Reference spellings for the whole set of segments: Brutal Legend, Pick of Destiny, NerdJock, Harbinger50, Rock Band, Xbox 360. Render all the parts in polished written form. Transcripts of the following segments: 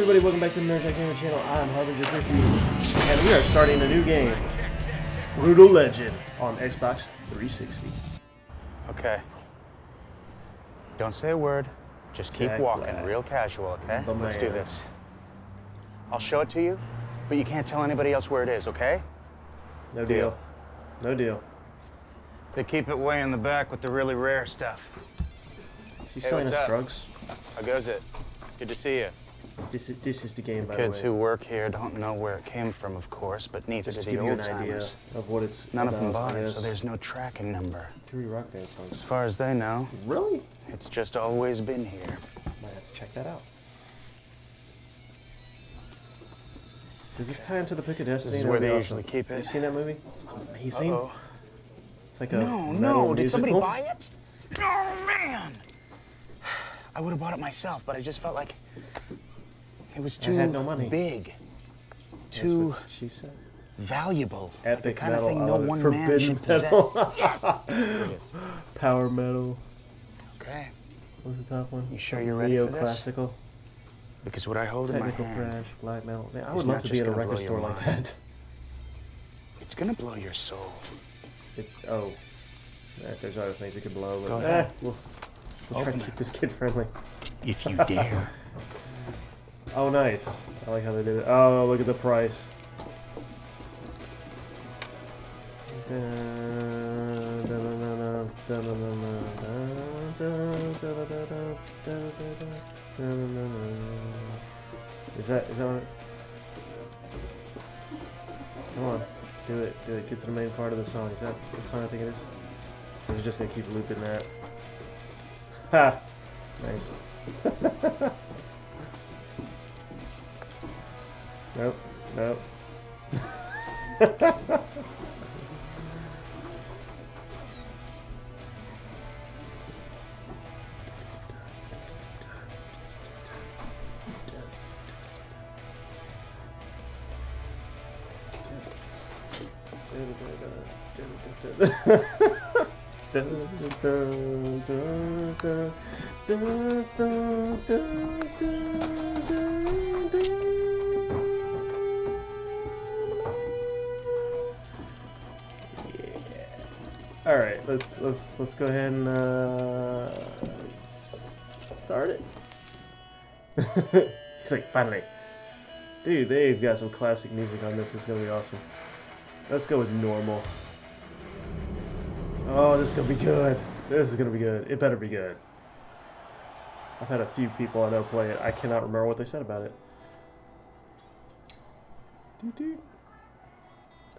everybody, welcome back to the NerdJock Gamer Channel. I'm Harbinger50, and we are starting a new game, Brutal Legend, on Xbox 360. Okay. Don't say a word. Just keep walking, real casual, okay? Let's do this. I'll show it to you, but you can't tell anybody else where it is, okay? No deal. No deal. They keep it way in the back with the really rare stuff. Is he selling us drugs? How goes it? Good to see you. This is the game, by the way. Kids who work here don't know where it came from, of course, but neither do the old-timers. None of them bought it, so there's no tracking number. Three Rock Band songs. As far as they know. Really? It's just always been here. Might have to check that out. Does this tie into the Pick of Destiny? This is where they usually keep it. You seen that movie? It's amazing. Uh-oh. It's like a no. Did somebody buy it? Oh, man! I would have bought it myself, but I just felt like it was too big, too valuable. Epic, like the kind of thing no one man should possess. Yes! Here it is. Power metal. Okay. What was the top one? You sure you're ready for this? Classical. Because what I hold in my hand. Technical thrash, black metal. Man, I would love to be at a record store like that. It's gonna blow your soul. It's there's other things it could blow. Go ahead. We'll try to keep this kid friendly. If you dare. Oh, nice. I like how they did it. Oh, look at the price. Is that what it... Come on. Do it. Get to the main part of the song. Is that the song I think it is? I'm just going to keep looping that. Ha! Nice. Nope. All right, let's go ahead and start it. He's like, finally, dude. They've got some classic music on this. It's gonna be awesome. Let's go with normal. Oh, this is gonna be good. This is gonna be good. It better be good. I've had a few people I know play it. I cannot remember what they said about it. Dude.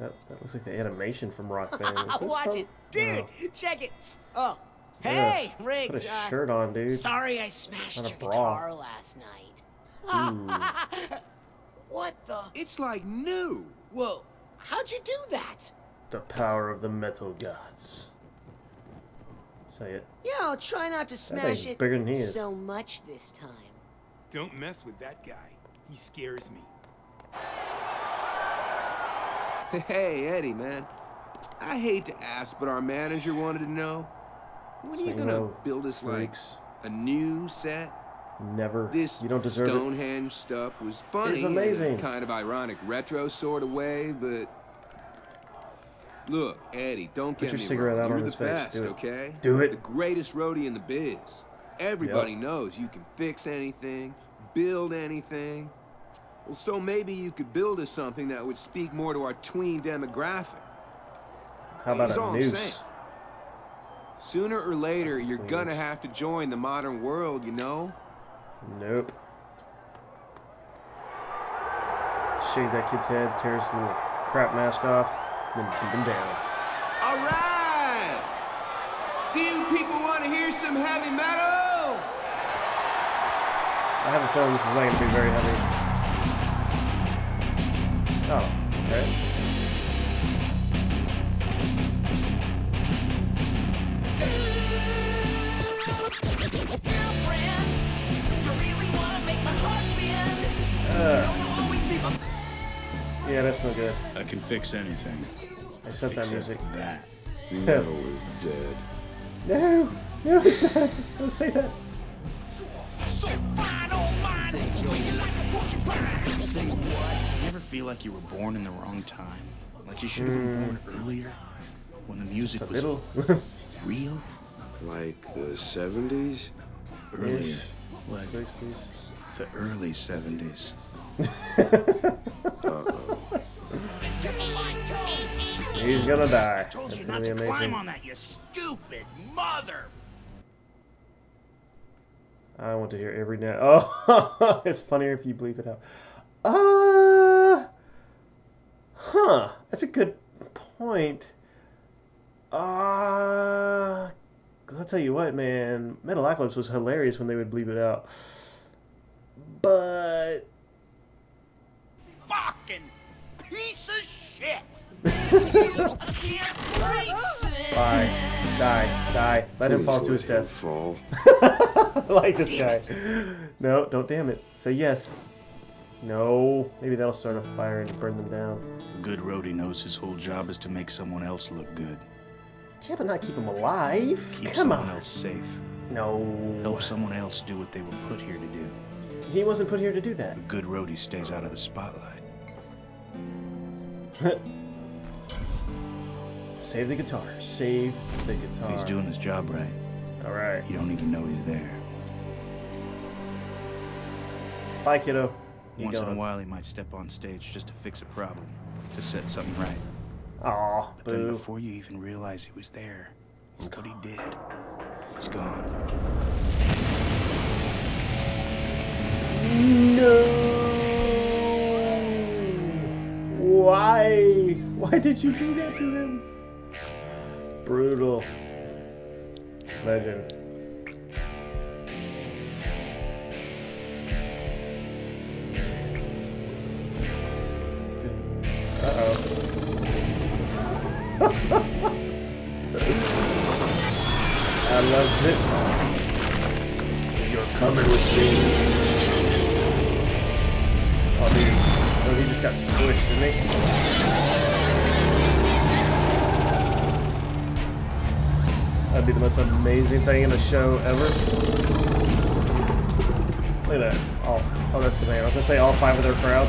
That looks like the animation from Rock Band. Watch it, dude. No. Check it. Oh, hey, Riggs. Put a shirt on, dude. Sorry, I smashed your guitar last night. What the? It's like new. Whoa, how'd you do that? The power of the metal gods. Say it. Yeah, I'll try not to smash it bigger than he is. So much this time. Don't mess with that guy. He scares me. Hey, Eddie, man. I hate to ask, but our manager wanted to know, when are you gonna build us like a new set? Never. This you don't deserve Stonehenge stuff was funny, amazing, kind of ironic, retro sort of way, but look, Eddie, don't get me wrong. You're the best, okay? Do it. The greatest roadie in the biz. Everybody knows you can fix anything, build anything. Well, so maybe you could build us something that would speak more to our tween demographic. How about a noose? Sooner or later, you're gonna have to join the modern world, you know? Nope. Shave that kid's head, tear his little crap mask off, then keep him down. All right! Do you people want to hear some heavy metal? I have a feeling this is not gonna be very heavy. Oh, okay. Yeah, that's no good. I can fix anything. Except that music. That. Metal is dead. No, it's not. Don't say that. So fine, almighty, squeeze it like a boogie. Say what? You ever feel like you were born in the wrong time? Like you should have been born earlier? When the music was real? Like the 70s? Earlier. Yes. Like 60s. The early 70s. Uh-oh. He's gonna die. I told you not to climb on that, you stupid mother! I want to hear every now. Oh, it's funnier if you bleep it out. Huh. That's a good point. I'll tell you what, man. Metal Apocalypse was hilarious when they would bleep it out. But fucking piece of shit. Die. Let him fall to his death. Fall. Like this guy. No, don't damn it. Say yes. No. Maybe that'll start a fire and burn them down. A good roadie knows his whole job is to make someone else look good. Yeah, but not keep them alive. Keep someone else safe. No. Help someone else do what they were put here to do. He wasn't put here to do that. A good roadie stays out of the spotlight. Save the guitar. Save the guitar. He's doing his job right. Alright. You don't even know he's there. Bye, kiddo. Once in a while, he might step on stage just to fix a problem, to set something right. Aw, but then before you even realize he was there, look what he did. He's gone. No! Why? Why did you do that to him? Brutal Legend. I love it. You're coming with me. Oh, dude. Oh, he just got squished, didn't he? That'd be the most amazing thing in a show ever. Look at that. Oh, that's the man. I was gonna say all five of their crowd.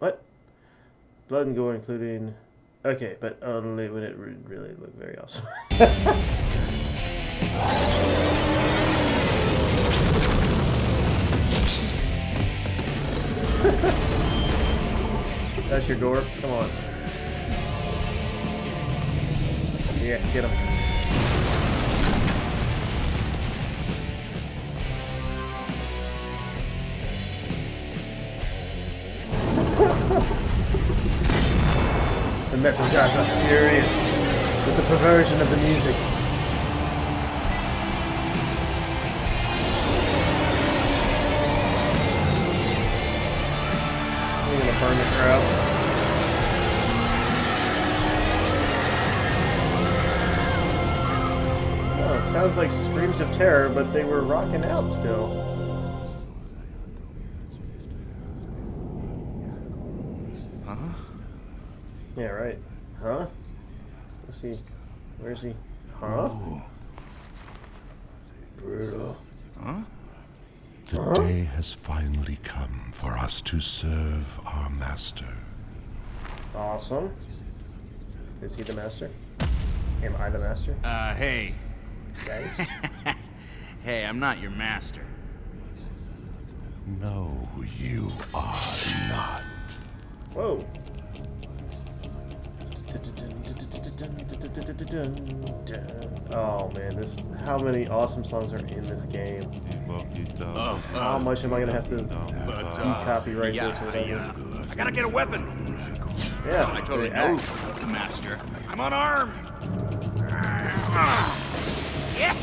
What? Blood and gore including... Okay, but only when it would really look very awesome. That's your gore? Come on. Yeah, get him. The metal guys are furious with the perversion of the music. I'm gonna burn the crowd. Sounds like screams of terror, but they were rocking out still. Huh? Yeah, right. Huh? Let's see. Where's he? Huh? Ooh. Brutal. Huh? The day has finally come for us to serve our master. Awesome. Is he the master? Am I the master? Hey. Guys. Hey, I'm not your master. No, you are not. Whoa. Oh man, this, how many awesome songs are in this game? How much am I gonna have to decopyright this? I gotta get a weapon. Yeah, I totally know the master. I'm unarmed. Yeah!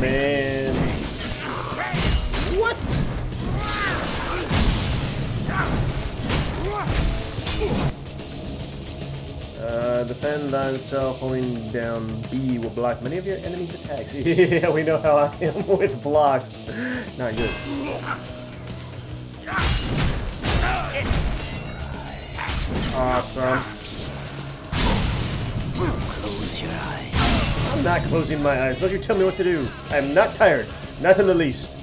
Man. What? Defend thyself, holding down B will block many of your enemies' attacks. Yeah, we know how I am with blocks. Not good. Awesome. Close your eyes. I'm not closing my eyes. Don't you tell me what to do. I'm not tired. Not in the least.